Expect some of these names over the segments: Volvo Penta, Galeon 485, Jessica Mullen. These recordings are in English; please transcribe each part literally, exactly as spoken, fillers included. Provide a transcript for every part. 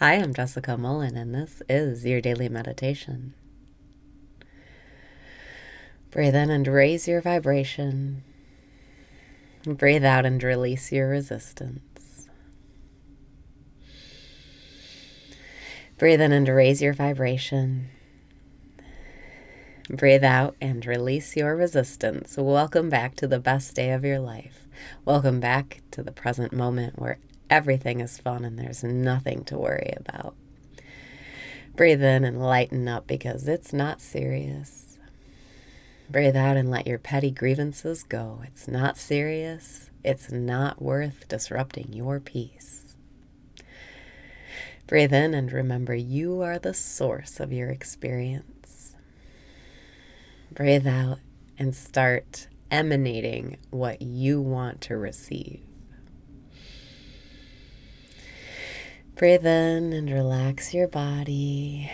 Hi, I'm Jessica Mullen, and this is your daily meditation. Breathe in and raise your vibration. Breathe out and release your resistance. Breathe in and raise your vibration. Breathe out and release your resistance. Welcome back to the best day of your life. Welcome back to the present moment where everything is fun and there's nothing to worry about. Breathe in and lighten up because it's not serious. Breathe out and let your petty grievances go. It's not serious. It's not worth disrupting your peace. Breathe in and remember you are the source of your experience. Breathe out and start emanating what you want to receive. Breathe in and relax your body.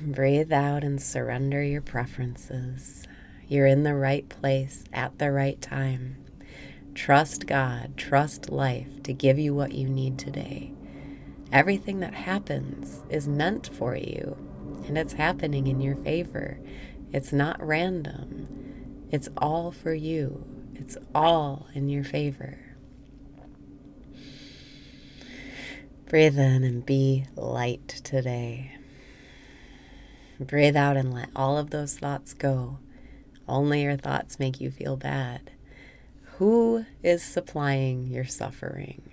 Breathe out and surrender your preferences. You're in the right place at the right time. Trust God, trust life to give you what you need today. Everything that happens is meant for you, and it's happening in your favor. It's not random. It's all for you. It's all in your favor. Breathe in and be light today. Breathe out and let all of those thoughts go. Only your thoughts make you feel bad. Who is supplying your suffering?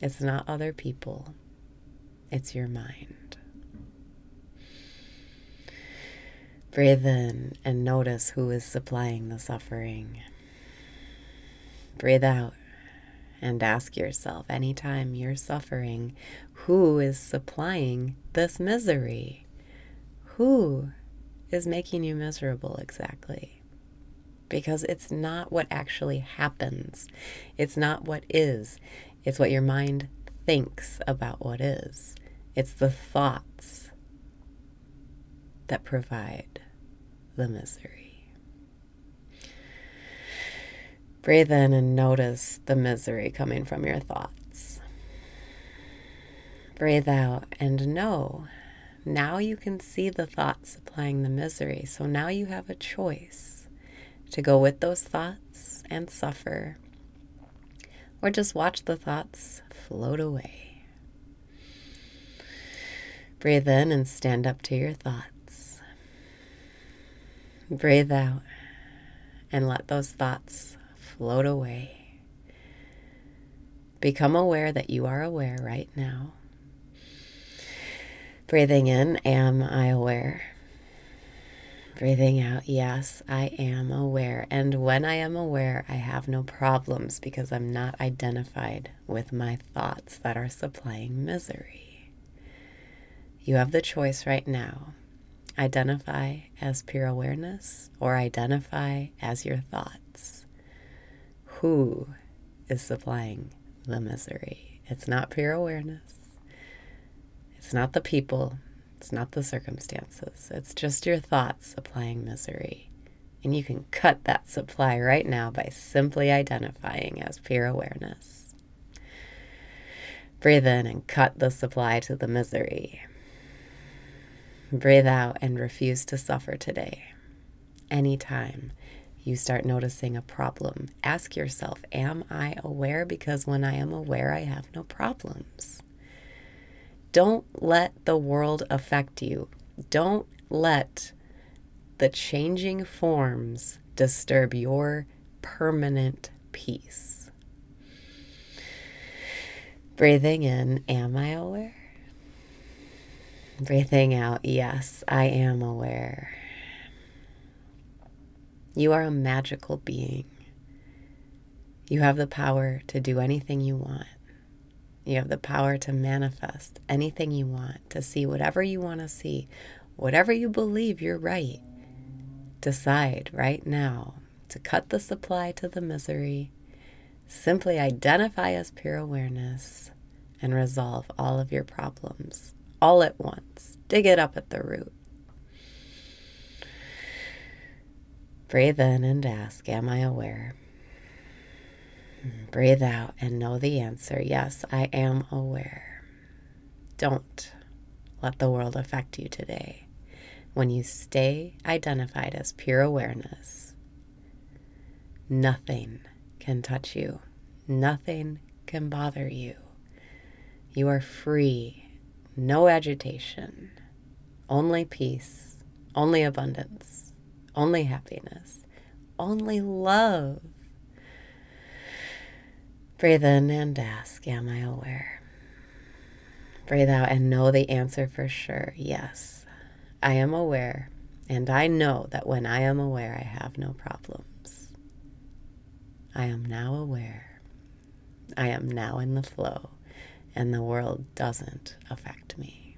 It's not other people. It's your mind. Breathe in and notice who is supplying the suffering. Breathe out and ask yourself anytime you're suffering, who is supplying this misery? Who is making you miserable exactly? Because it's not what actually happens. It's not what is. It's what your mind thinks about what is. It's the thoughts that provide the misery. Breathe in and notice the misery coming from your thoughts. Breathe out and know. Now you can see the thoughts supplying the misery. So now you have a choice to go with those thoughts and suffer, or just watch the thoughts float away. Breathe in and stand up to your thoughts. Breathe out and let those thoughts float away. Become aware that you are aware right now. Breathing in, am I aware? Breathing out, yes, I am aware. And when I am aware, I have no problems because I'm not identified with my thoughts that are supplying misery. You have the choice right now. Identify as pure awareness or identify as your thoughts. Who is supplying the misery? It's not pure awareness. It's not the people. It's not the circumstances. It's just your thoughts supplying misery. And you can cut that supply right now by simply identifying as pure awareness. Breathe in and cut the supply to the misery. Breathe out and refuse to suffer today. Anytime you start noticing a problem, ask yourself, am I aware? Because when I am aware, I have no problems. Don't let the world affect you. Don't let the changing forms disturb your permanent peace. Breathing in, am I aware? Breathing out, yes, I am aware. You are a magical being. You have the power to do anything you want. You have the power to manifest anything you want, to see whatever you want to see, whatever you believe you're right. Decide right now to cut the supply to the misery. Simply identify as pure awareness and resolve all of your problems. All at once. Dig it up at the root. Breathe in and ask, am I aware? Breathe out and know the answer. Yes, I am aware. Don't let the world affect you today when you stay identified as pure awareness. Nothing can touch you. Nothing can bother you. You are free. No agitation. Only peace. Only abundance. Only happiness. Only love. Breathe in and ask, am I aware? Breathe out and know the answer for sure. Yes, I am aware, and I know that when I am aware, I have no problems. I am now aware. I am now in the flow, and the world doesn't affect me.